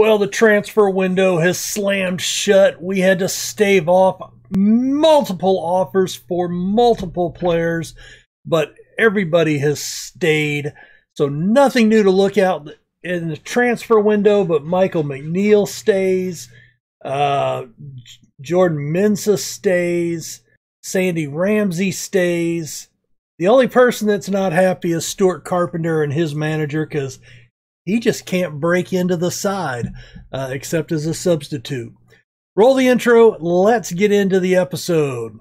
Well, the transfer window has slammed shut. We had to stave off multiple offers for multiple players, but everybody has stayed. So nothing new to look out in the transfer window, but Michael McNeil stays. Jordan Mensah stays. Sandy Ramsey stays. The only person that's not happy is Stuart Carpenter and his manager, because he just can't break into the side except as a substitute. Roll the intro. Let's get into the episode.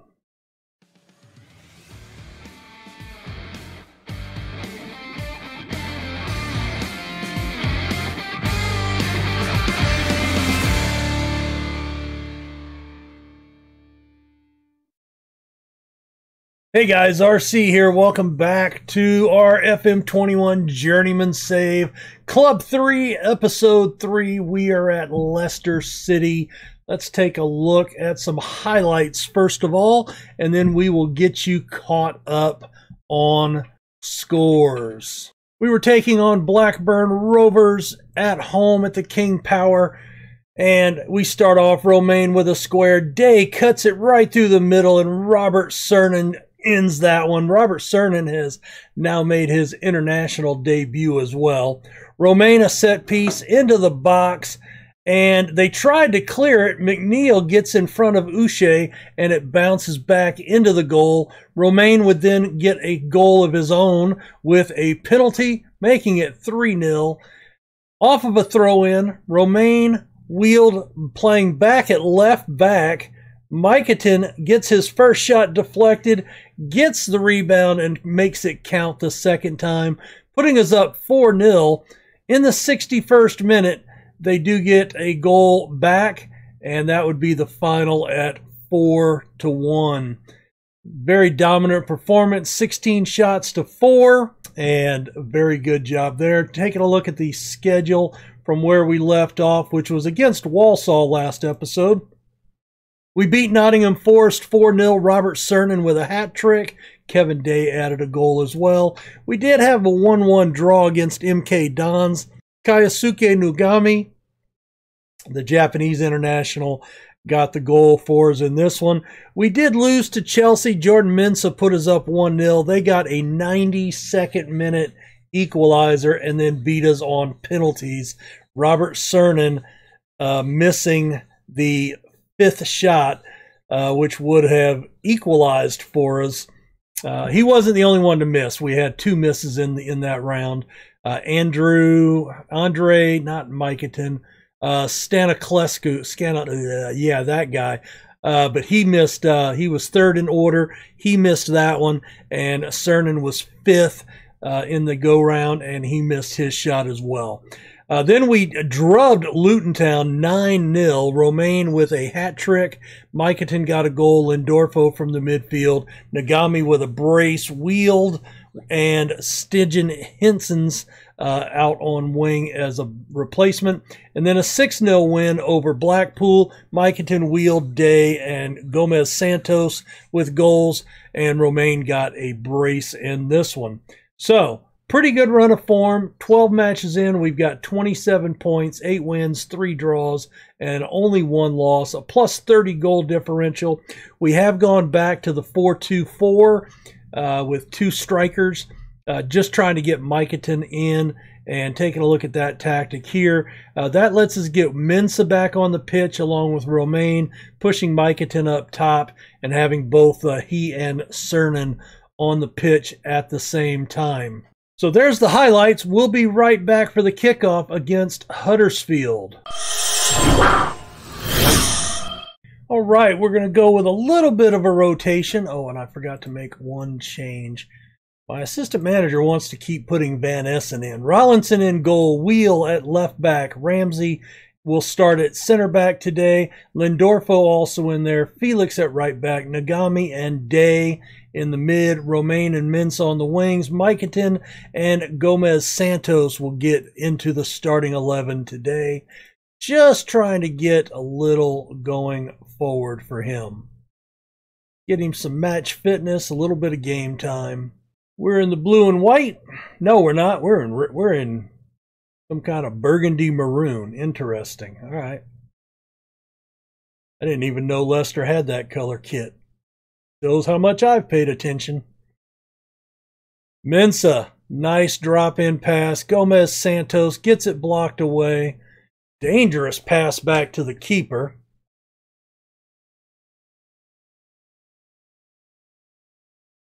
Hey guys, RC here. Welcome back to our FM21 Journeyman Save Club 3, Episode 3. We are at Leicester City. Let's take a look at some highlights first of all, and then we will get you caught up on scores. We were taking on Blackburn Rovers at home at the King Power. And we start off Romaine with a square. Day cuts it right through the middle, and Robert Cernan ends that one. Robert Cernan has now made his international debut as well. Romaine a set piece into the box, and they tried to clear it. McNeil gets in front of Uche, and it bounces back into the goal. Romaine would then get a goal of his own with a penalty, making it 3-0. Off of a throw-in, Romaine Wheel playing back at left back. Mikaten gets his first shot deflected, gets the rebound, and makes it count the second time, putting us up 4-0. In the 61st minute, they do get a goal back, and that would be the final at 4-1. Very dominant performance, 16 shots to 4, and a very good job there. Taking a look at the schedule from where we left off, which was against Walsall last episode. We beat Nottingham Forest 4-0, Robert Cernan with a hat trick. Kevin Day added a goal as well. We did have a 1-1 draw against M.K. Dons. Kayasuke Nagami, the Japanese international, got the goal for us in this one. We did lose to Chelsea. Jordan Mensah put us up 1-0. They got a 92nd minute equalizer and then beat us on penalties. Robert Cernan missing the 5th shot, which would have equalized for us. He wasn't the only one to miss. We had 2 misses in that round. Andre, not Mikaten, Staniklescu, yeah, that guy. But he missed. He was 3rd in order. He missed that one, and Cernan was 5th. In the go-round, and he missed his shot as well. Then we drubbed Lutontown 9-0. Romaine with a hat trick. Mikaten got a goal. Lindorfo from the midfield. Nagami with a brace. Wheeled and Stigen Henson's out on wing as a replacement. And then a 6-0 win over Blackpool. Mikaten, Wheeled, Day, and Gomez Santos with goals. And Romaine got a brace in this one. So, pretty good run of form. 12 matches in, we've got 27 points, 8 wins, 3 draws, and only 1 loss, a plus 30 goal differential. We have gone back to the 4-2-4 with 2 strikers, just trying to get Mikaten in and taking a look at that tactic here. That lets us get Mensah back on the pitch along with Romaine, pushing Mikaten up top and having both he and Cernan on the pitch at the same time. So there's the highlights. We'll be right back for the kickoff against Huddersfield. All right, we're going to go with a little bit of a rotation. Oh, and I forgot to make one change. My assistant manager wants to keep putting Van Essen in. Rollinson in goal, Wheel at left back, Ramsey will start at center back today. Lindorfo also in there. Felix at right back. Nagami and Day in the mid. Romaine and Mensah on the wings. Mikaten and Gomez Santos will get into the starting 11 today. Just trying to get a little going forward for him. Get him some match fitness, a little bit of game time. We're in the blue and white. No, we're not. We're in Some kind of burgundy maroon. Interesting. All right. I didn't even know Leicester had that color kit. Shows how much I've paid attention. Mensah. Nice drop-in pass. Gomez Santos gets it blocked away. Dangerous pass back to the keeper.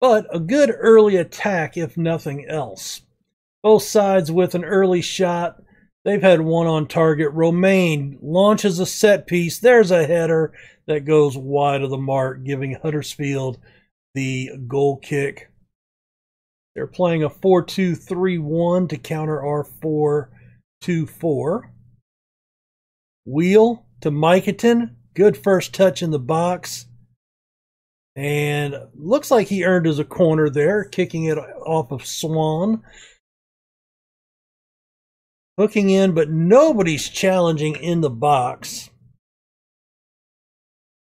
But a good early attack, if nothing else. Both sides with an early shot. They've had one on target. Romaine launches a set piece. There's a header that goes wide of the mark, giving Huddersfield the goal kick. They're playing a 4-2-3-1 to counter our 4-2-4. Wheel to Mikaten. Good first touch in the box. And looks like he earned his a corner there, kicking it off of Swan. Hooking in, but nobody's challenging in the box.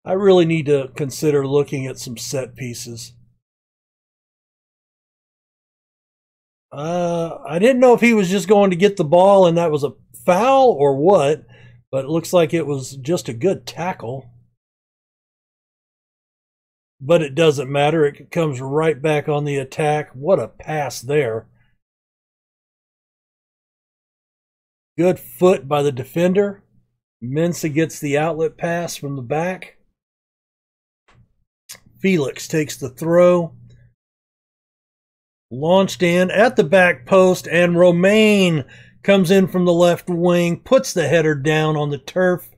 I really need to consider looking at some set pieces. I didn't know if he was just going to get the ball and that was a foul or what, but it looks like it was just a good tackle. But it doesn't matter. It comes right back on the attack. What a pass there. Good foot by the defender. Mensah gets the outlet pass from the back. Felix takes the throw. Launched in at the back post, and Romaine comes in from the left wing, puts the header down on the turf,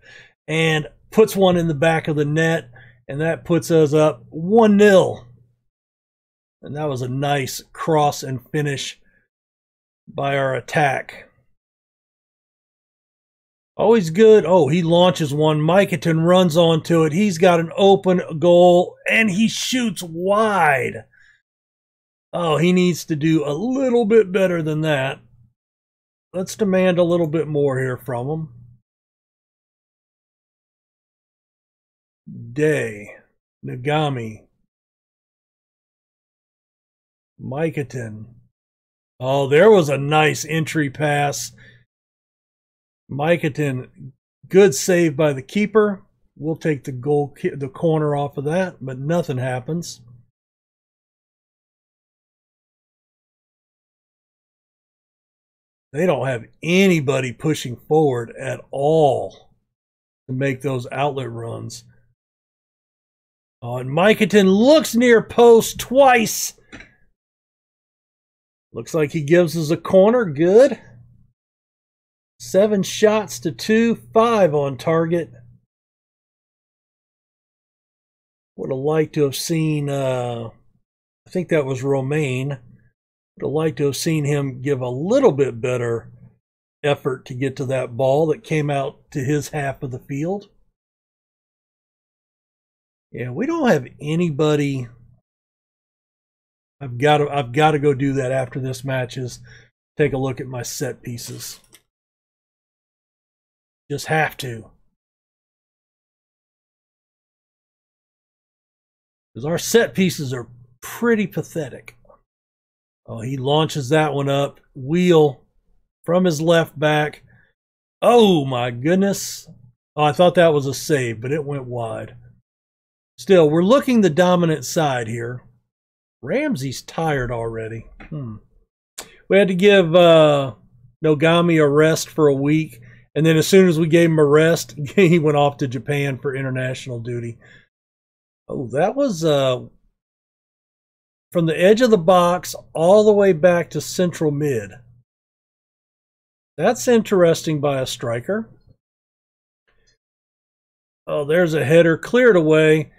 and puts one in the back of the net, and that puts us up 1-0. And that was a nice cross and finish by our attack. Always good. Oh, he launches one. Mikaten runs onto it. He's got an open goal, and he shoots wide. Oh, he needs to do a little bit better than that. Let's demand a little bit more here from him. Day, Nagami, Mikaten. Oh, there was a nice entry pass. Mikaten, good save by the keeper. We'll take the goal, the corner off of that, but nothing happens. They don't have anybody pushing forward at all to make those outlet runs. Oh, and Mikaten looks near post twice. Looks like he gives us a corner. Good. 7 shots to 2. 5 on target. Would have liked to have seen, I think that was Romaine. Would have liked to have seen him give a little bit better effort to get to that ball that came out to his half of the field. Yeah, we don't have anybody. I've got to go do that after this match is take a look at my set pieces. Just have to. Because our set pieces are pretty pathetic. Oh, he launches that one up. Wheel from his left back. Oh, my goodness. Oh, I thought that was a save, but it went wide. Still, we're looking the dominant side here. Ramsey's tired already. We had to give Nogami a rest for a week. And then as soon as we gave him a rest, he went off to Japan for international duty. Oh, that was... from the edge of the box all the way back to central mid. That's interesting by a striker. Oh, there's a header cleared away.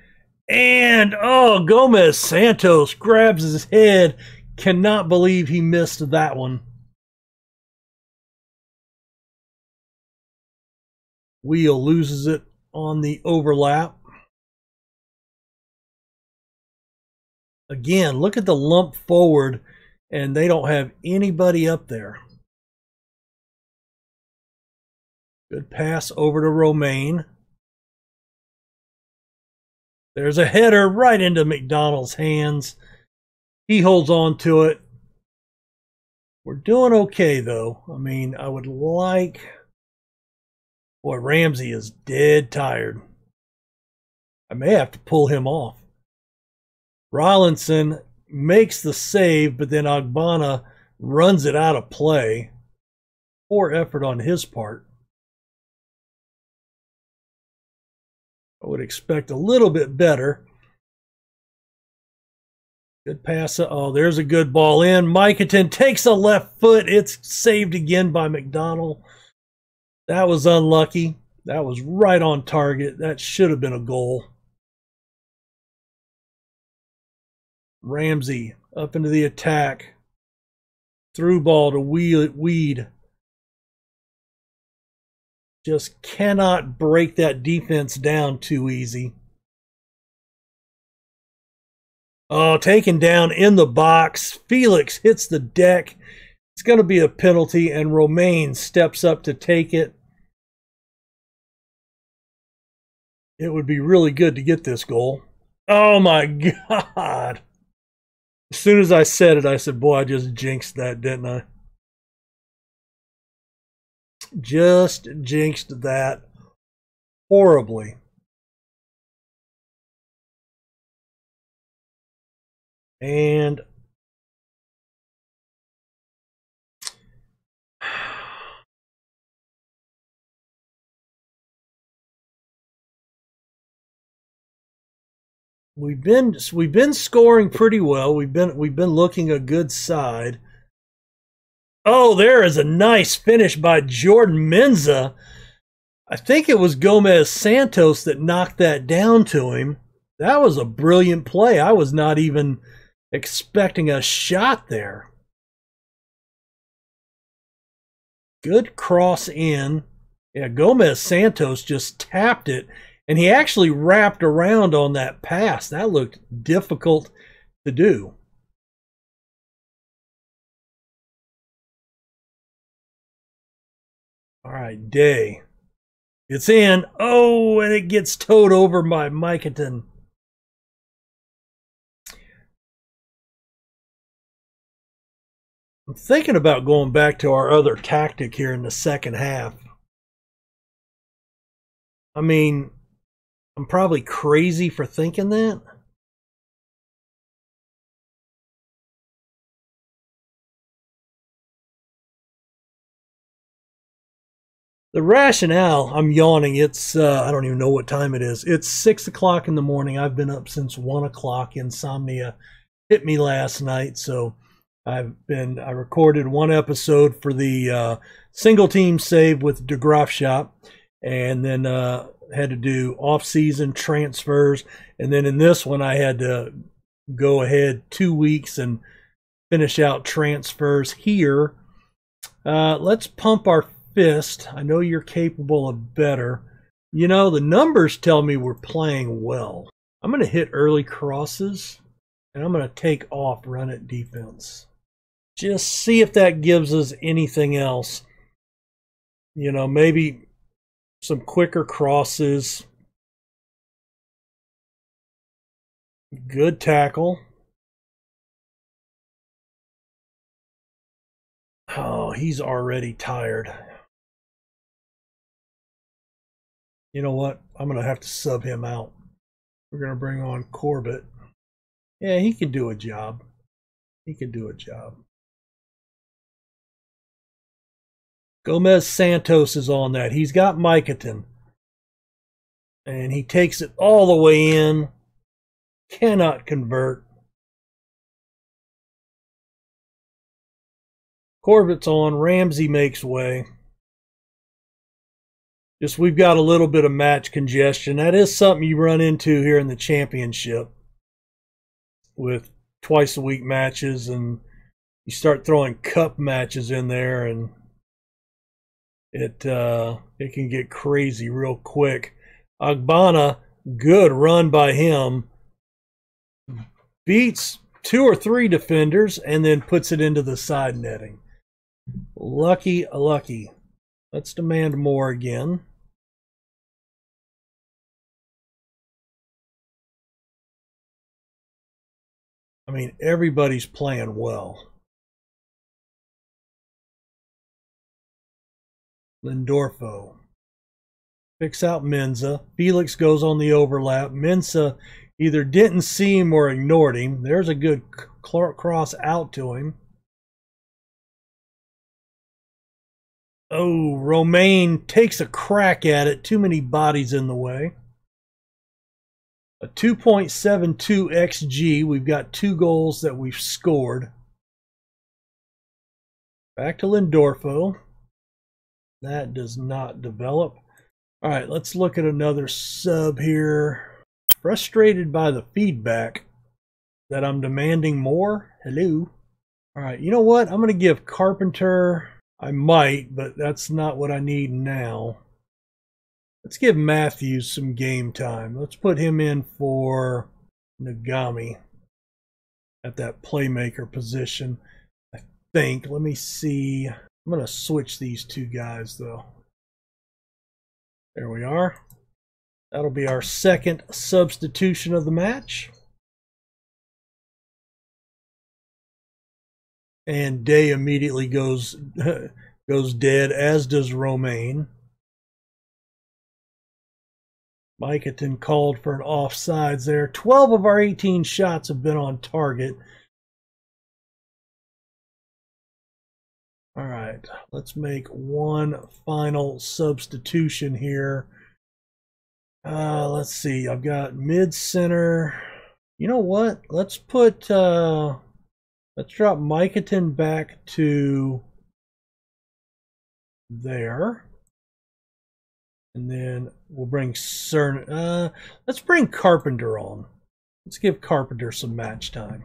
And, oh, Gomez Santos grabs his head. Cannot believe he missed that one. Wheel loses it on the overlap. Again, look at the lump forward, and they don't have anybody up there. Good pass over to Romaine. There's a header right into McDonald's hands. He holds on to it. We're doing okay, though. I mean, I would like... Boy, Ramsey is dead tired. I may have to pull him off. Rollinson makes the save, but then Ogbonna runs it out of play. Poor effort on his part. I would expect a little bit better. Good pass. Oh, there's a good ball in. Mikaten takes a left foot. It's saved again by McDonald. That was unlucky. That was right on target. That should have been a goal. Ramsey up into the attack. Through ball to Weed. Just cannot break that defense down too easy. Oh, taken down in the box. Felix hits the deck. It's going to be a penalty, and Romaine steps up to take it. It would be really good to get this goal. Oh, my God. As soon as I said it, I said, boy, I just jinxed that, didn't I? Just jinxed that horribly. And we've been scoring pretty well. We've been looking a good side. Oh, there is a nice finish by Jordan Mensah. I think it was Gomez Santos that knocked that down to him. That was a brilliant play. I was not even expecting a shot there. Good cross in. Yeah, Gomez Santos just tapped it, and he actually wrapped around on that pass. That looked difficult to do. All right, Day. It's in. Oh, and it gets towed over by Mikaten. I'm thinking about going back to our other tactic here in the second half. I mean, I'm probably crazy for thinking that. The rationale, I'm yawning, it's, I don't even know what time it is. It's 6 o'clock in the morning. I've been up since 1 o'clock. Insomnia hit me last night, so... I recorded one episode for the single team save with DeGroff Shop, and then had to do off-season transfers. And then in this one, I had to go ahead 2 weeks and finish out transfers here. Let's pump our fist. I know you're capable of better. You know, the numbers tell me we're playing well. I'm going to hit early crosses, and I'm going to take off run at defense. Just see if that gives us anything else. You know, maybe some quicker crosses. Good tackle. Oh, he's already tired. You know what? I'm going to have to sub him out. We're going to bring on Corbett. Yeah, he can do a job. He can do a job. Gomez Santos is on that. He's got Mikaten. And he takes it all the way in. Cannot convert. Corbett's on. Ramsey makes way. Just we've got a little bit of match congestion. That is something you run into here in the championship with twice-a-week matches, and you start throwing cup matches in there, and it can get crazy real quick. Ogbonna, good run by him, beats 2 or 3 defenders and then puts it into the side netting. Lucky, lucky. Let's demand more again. I mean, everybody's playing well. Lindorfo. Picks out Mensah. Felix goes on the overlap. Mensah either didn't see him or ignored him. There's a good cross out to him. Oh, Romaine takes a crack at it. Too many bodies in the way. A 2.72 XG. We've got 2 goals that we've scored. Back to Lindorfo. That does not develop. All right, let's look at another sub here. Frustrated by the feedback that I'm demanding more. Hello. All right, you know what? I'm going to give Carpenter... I might, but that's not what I need now. Let's give Matthews some game time. Let's put him in for Nagami at that playmaker position, I think. Let me see. I'm going to switch these two guys, though. There we are. That'll be our second substitution of the match. And Day immediately goes dead, as does Romaine. Mikaten called for an offsides there. 12 of our 18 shots have been on target. All right, let's make one final substitution here. Let's see. I've got mid-center. You know what? Let's put... let's drop Mikaten back to there. And then we'll bring Cernan. Let's bring Carpenter on. Let's give Carpenter some match time.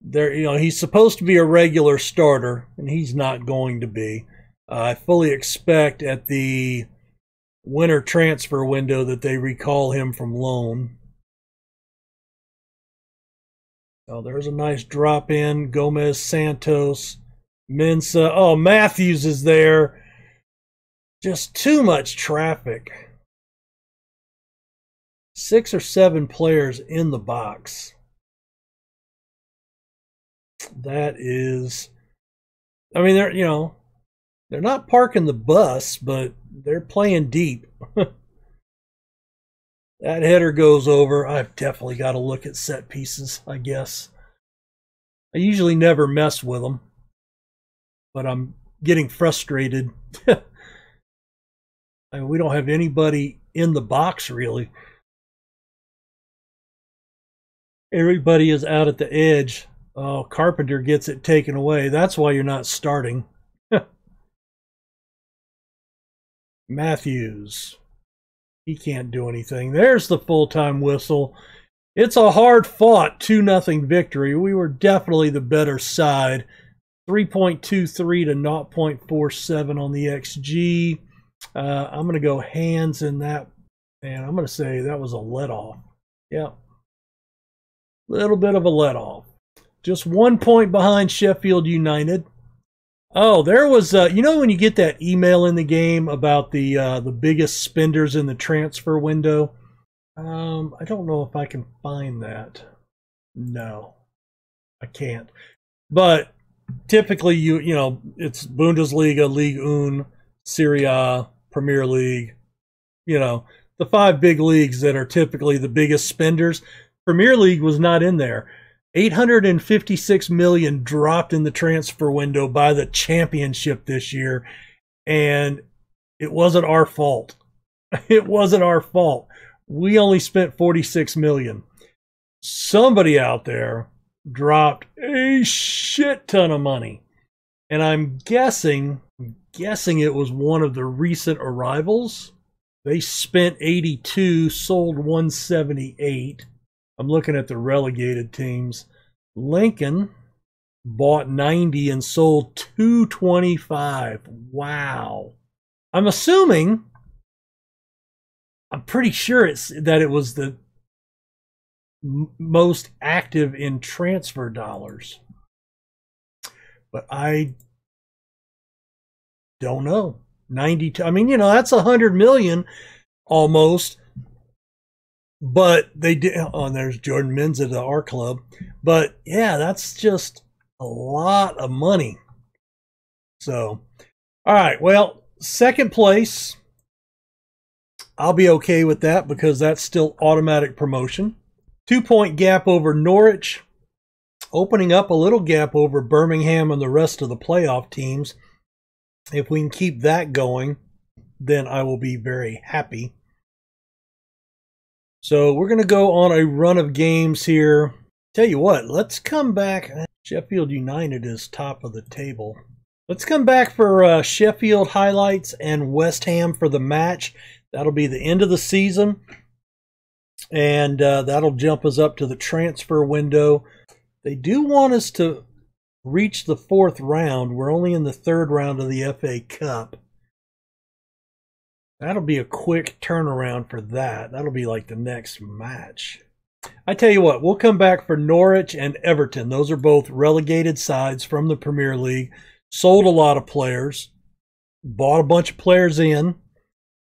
There, you know, he's supposed to be a regular starter, and he's not going to be. I fully expect at the winter transfer window that they recall him from loan. Oh, there's a nice drop in. Gomez Santos, Mensah. Oh, Matthews is there. Just too much traffic. 6 or 7 players in the box. That is, I mean, they're, you know, they're not parking the bus, but they're playing deep. That header goes over. I've definitely got to look at set pieces, I guess. I usually never mess with them, but I'm getting frustrated. I mean, we don't have anybody in the box, really. Everybody is out at the edge. Oh, Carpenter gets it taken away. That's why you're not starting. Matthews. He can't do anything. There's the full-time whistle. It's a hard-fought 2-0 victory. We were definitely the better side. 3.23 to 0.47 on the XG. I'm going to go hands in that, and I'm going to say that was a let-off. Yeah, little bit of a let-off. Just 1 point behind Sheffield United. Oh, there was, you know when you get that email in the game about the biggest spenders in the transfer window? I don't know if I can find that. No, I can't. But typically, you know, it's Bundesliga, Ligue 1, Serie A, Premier League. You know, the 5 big leagues that are typically the biggest spenders. Premier League was not in there. 856 million dropped in the transfer window by the Championship this year, and it wasn't our fault. It wasn't our fault. We only spent 46 million. Somebody out there dropped a shit ton of money, and I'm guessing it was one of the recent arrivals. They spent 82, sold 178. I'm looking at the relegated teams. Lincoln bought 90 and sold 225. Wow. I'm pretty sure it was the most active in transfer dollars. But I don't know. 92, I mean, you know, that's 100 million almost. But they did. Oh, and there's Jordan Mensah to our club. But yeah, that's just a lot of money. So, all right. Well, second place, I'll be okay with that because that's still automatic promotion. 2-point gap over Norwich, opening up a little gap over Birmingham and the rest of the playoff teams. If we can keep that going, then I will be very happy. So we're going to go on a run of games here. Tell you what, let's come back. Sheffield United is top of the table. Let's come back for Sheffield highlights and West Ham for the match. That'll be the end of the season. And that'll jump us up to the transfer window. They do want us to reach the fourth round. We're only in the third round of the FA Cup. That'll be a quick turnaround for that. That'll be like the next match. I tell you what, we'll come back for Norwich and Everton. Those are both relegated sides from the Premier League. Sold a lot of players. Bought a bunch of players in.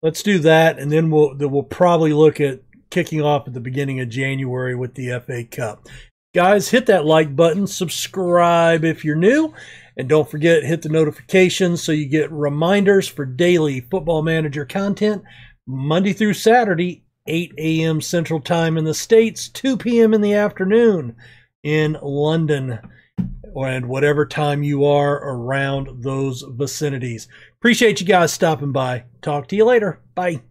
Let's do that, and then we'll probably look at kicking off at the beginning of January with the FA Cup. Guys, hit that like button. Subscribe if you're new. And don't forget, hit the notifications so you get reminders for daily Football Manager content Monday through Saturday, 8 a.m. Central Time in the States, 2 p.m. in the afternoon in London, and whatever time you are around those vicinities. Appreciate you guys stopping by. Talk to you later. Bye.